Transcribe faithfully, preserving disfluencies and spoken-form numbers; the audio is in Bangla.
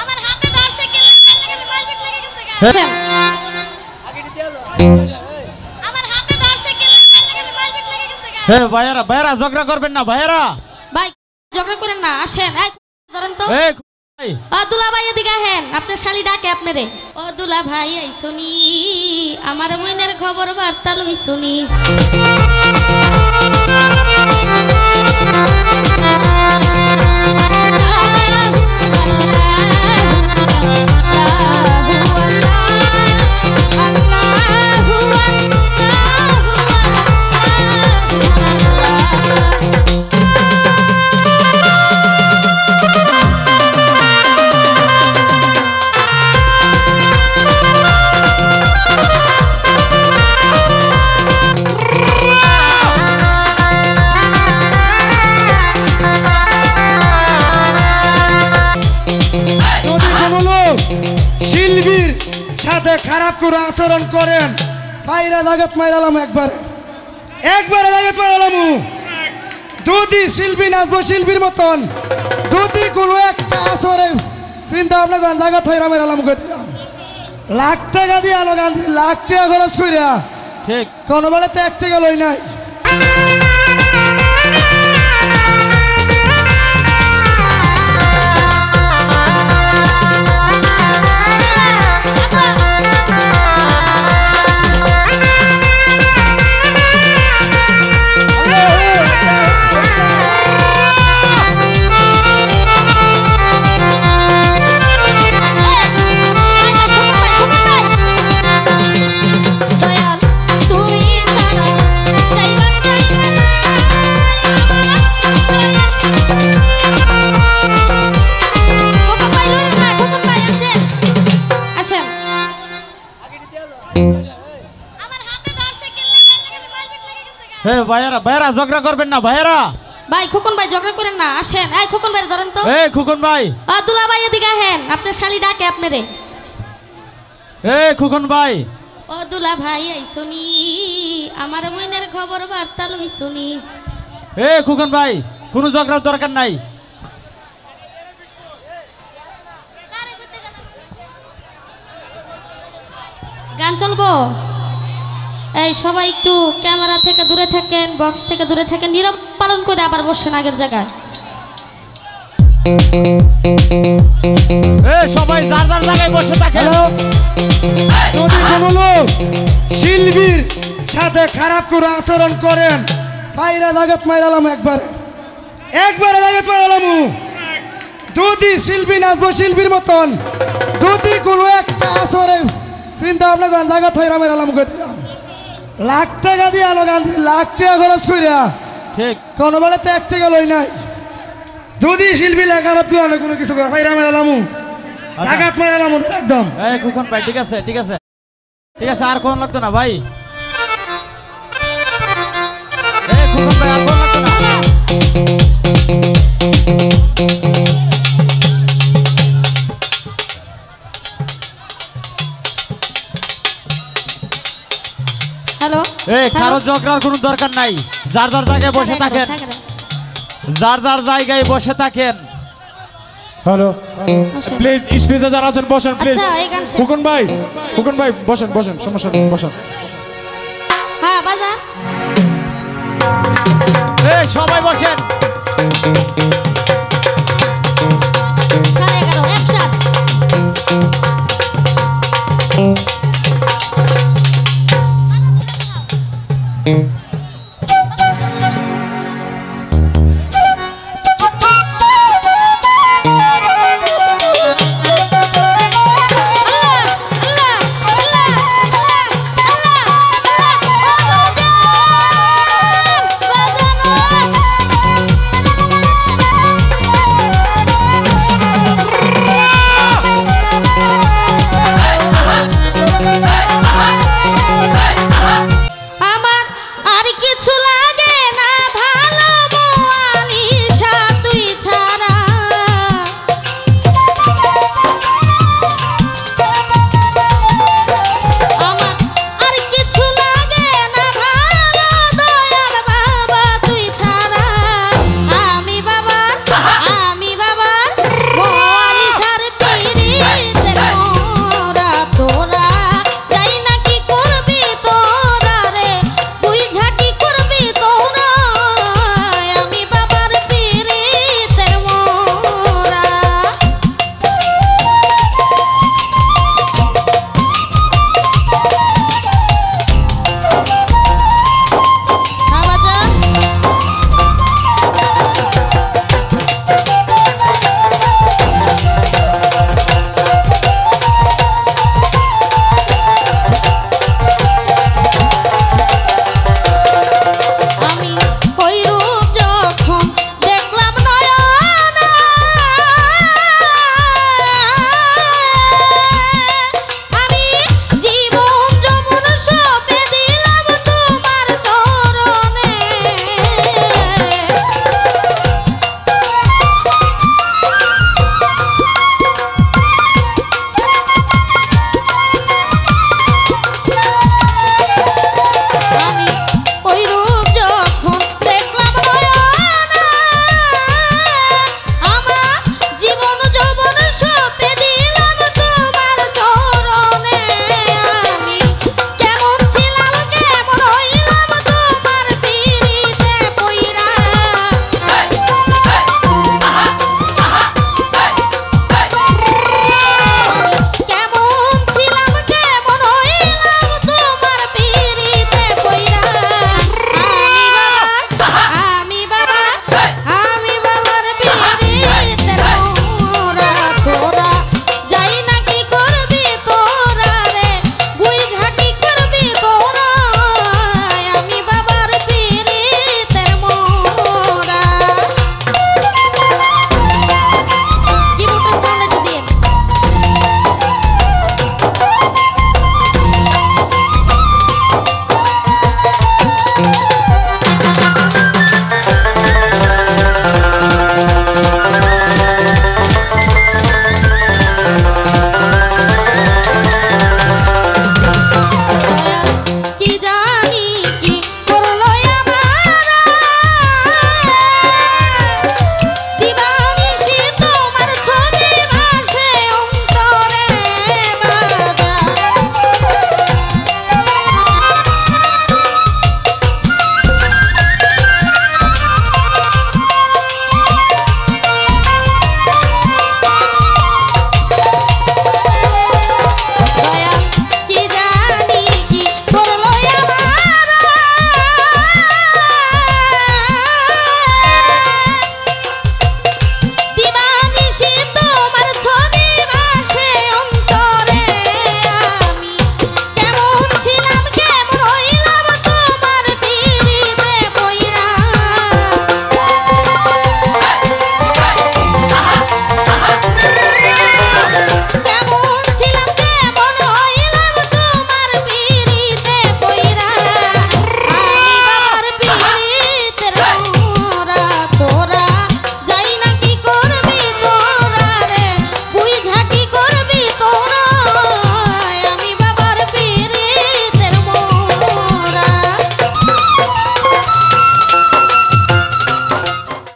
আমার হাতে ধরছে কেলা লাগে মাল পিট লাগে গেছে গা আগে দিতে হলো আমার হাতে ধরছে কেলা লাগে মাল পিট লাগে গেছে গা হে ভাইরা ভাইরা ঝগড়া করবেন না ভাইরা ভাই ঝগড়া করেন না আসেন এই ধরেন তো এই ভাই আ দুলা ভাই এদিকে আহেন আপনি শালি ডাকে আপনারে ও দুলা ভাই আইছনি আমার মইনের খবর বার্তা লইছনি খারাপ করে আচরণ করেন পায়রা জগৎ মাইরালাম একবার একবার জগৎ মাইরালাম যদি শিল্পী নাচব শিল্পীর মতন যদি কোনো একটা আচরে চিন্তা ভাবনা গান জগৎ হইরা মাইরালাম কইতাম লাখ টাকা দিয়ে আলো গান লাখ টাকা খরচ কইরা ঠিক কোন বেলা তো এক টাকা লই নাই হে ভাইরা ভাইরা ঝগড়া করবেন না ভাইরা ভাই খোকন ভাই ঝগড়া করেন না আসেন এই খোকন ভাই ধরেন তো এই খোকন ভাই আ দুলা ভাই এদিকে আহেন আপনি শালি ডাকে আপনারে এই খোকন ভাই ও দুলা ভাই আইছনি আমার মইনের খবর বার্তা লইছনি এই খোকন ভাই কোন ঝগড়ার দরকার নাই গান চলবো এই সবাই একটু ক্যামেরা থেকে দূরে থাকেন বক্স থেকে দূরে থাকেন নীরব পালন করে আবার বসেন আগের জায়গায় এই সবাই যার যার জায়গায় বসে থাকেন যদি কোনো লোক শিল্পীর সাথে খারাপ করে আচরণ করেন পায়রা জগৎ মাইরালাম একবার একবার জগৎ মাইরালাম যদি শিল্পী নাচব শিল্পীর মতন যদি কোনো একটা আচরে চিন্তা ভাবনা গান জগৎ হইরা মাইরালাম কইতাম লাখ টাকা দিয়ে আলো গান লাখ টাকা খরচ কইরা ঠিক কোন বেলা তো এক টাকা লই নাই যদি শিল্পী লেখানো তুই অনেক কোনো কিছু পায়রা মেলালাম জাগাত মেলালাম একদম এই খোকন ভাই ঠিক আছে ঠিক আছে ঠিক আছে আর কোন লাগতো না ভাই এই খোকন ভাই আর কোন লাগতো না হ্যালো এই কারো ঝগড়ার কোনো দরকার নাই যার যার জায়গায় বসে থাকেন যার যার জায়গায় বসে থাকেন হ্যালো প্লিজ স্টেজে যারা আছেন বসেন প্লিজ খোকন ভাই খোকন ভাই বসেন বসেন সমস্যা নেই বসেন হ্যাঁ বাজান এই সবাই বসেন